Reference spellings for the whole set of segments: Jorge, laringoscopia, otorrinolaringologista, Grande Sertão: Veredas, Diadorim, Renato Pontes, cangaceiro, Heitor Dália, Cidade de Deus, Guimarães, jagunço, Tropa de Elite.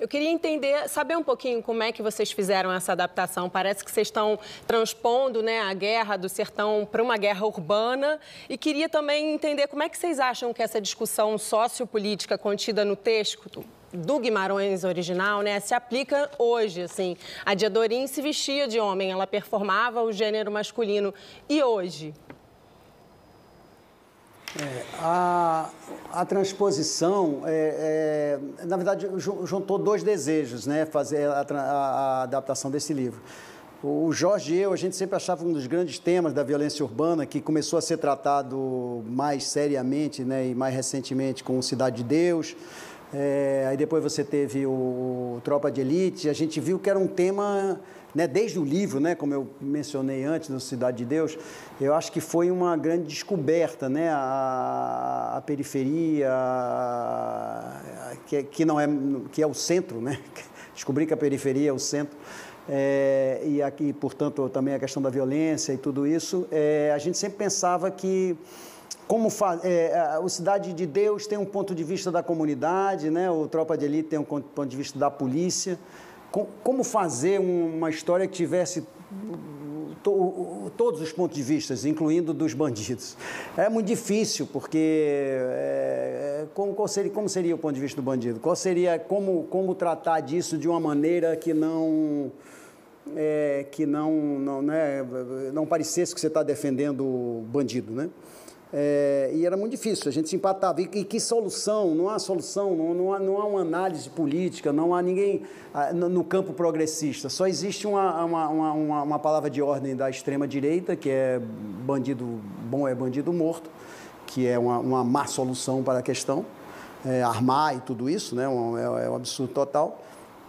Eu queria entender, saber um pouquinho como é que vocês fizeram essa adaptação. Parece que vocês estão transpondo, né, a guerra do sertão para uma guerra urbana. E queria também entender como é que vocês acham que essa discussão sociopolítica contida no texto do Guimarães original, né, se aplica hoje, assim. A Diadorim se vestia de homem, ela performava o gênero masculino. E hoje? A transposição, na verdade, juntou dois desejos, né, fazer a adaptação desse livro. O Jorge e eu, a gente sempre achava um dos grandes temas da violência urbana, que começou a ser tratado mais seriamente, né, e mais recentemente com Cidade de Deus. Aí depois você teve o Tropa de Elite. A gente viu que era um tema, né, desde o livro, né, como eu mencionei antes, no Cidade de Deus. Eu acho que foi uma grande descoberta, né, a periferia, que não é, que é o centro, né? Descobrir que a periferia é o centro. E aqui, portanto, também a questão da violência e tudo isso. A gente sempre pensava que o Cidade de Deus tem um ponto de vista da comunidade, né? O Tropa de Elite tem um ponto de vista da polícia. Como fazer uma história que tivesse todos os pontos de vista, incluindo dos bandidos? É muito difícil, porque como seria o ponto de vista do bandido? Qual seria, como tratar disso de uma maneira que não... não parecesse que você está defendendo o bandido, né? E era muito difícil, a gente se empatava. E que solução? Não há solução, não há uma análise política, não há ninguém no campo progressista. Só existe uma palavra de ordem da extrema-direita, que é bandido bom é bandido morto, que é uma má solução para a questão, armar e tudo isso, né? É um absurdo total,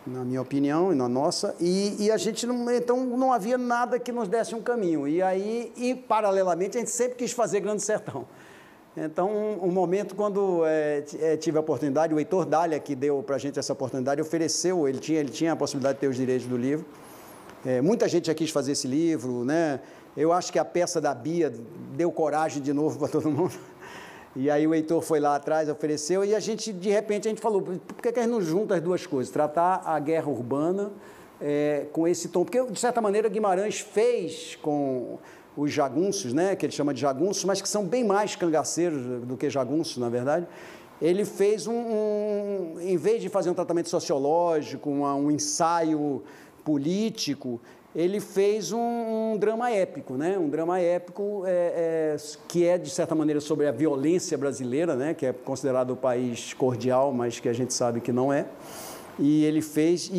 na minha opinião e na nossa, e a gente não havia nada que nos desse um caminho. E paralelamente, a gente sempre quis fazer Grande Sertão. Então, um momento, quando tive a oportunidade, o Heitor Dália, que deu para a gente essa oportunidade, ofereceu, ele tinha a possibilidade de ter os direitos do livro. Muita gente já quis fazer esse livro, né? Eu acho que a peça da Bia deu coragem de novo para todo mundo. E aí o Heitor foi lá atrás, ofereceu, e de repente a gente falou, por que a gente não junta as duas coisas? Tratar a guerra urbana com esse tom. Porque, de certa maneira, Guimarães fez com os jagunços, né, que ele chama de jagunços, mas que são bem mais cangaceiros do que jagunços, na verdade. Ele fez em vez de fazer um tratamento sociológico, um ensaio político, ele fez um drama épico, né? Um drama épico que é, de certa maneira, sobre a violência brasileira, né? Que é considerado o país cordial, mas que a gente sabe que não é. E ele fez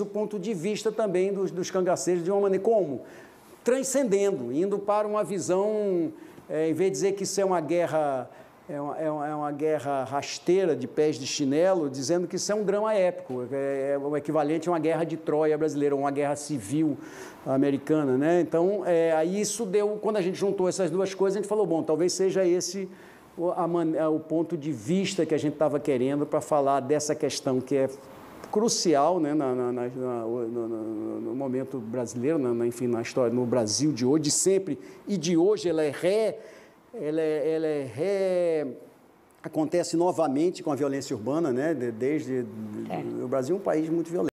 o ponto de vista também dos cangaceiros de uma maneira como? Transcendendo, indo para uma visão, em vez de dizer que isso é uma guerra... É uma guerra rasteira, de pés de chinelo, dizendo que isso é um drama épico, é o equivalente a uma guerra de Troia brasileira, uma guerra civil americana, né? Então, aí isso deu... Quando a gente juntou essas duas coisas, a gente falou, bom, talvez seja esse o ponto de vista que a gente estava querendo para falar dessa questão que é crucial, né, no momento brasileiro, enfim, na história, no Brasil de hoje, de sempre, e de hoje ela é acontece novamente com a violência urbana, né? Desde o Brasil é um país muito violento.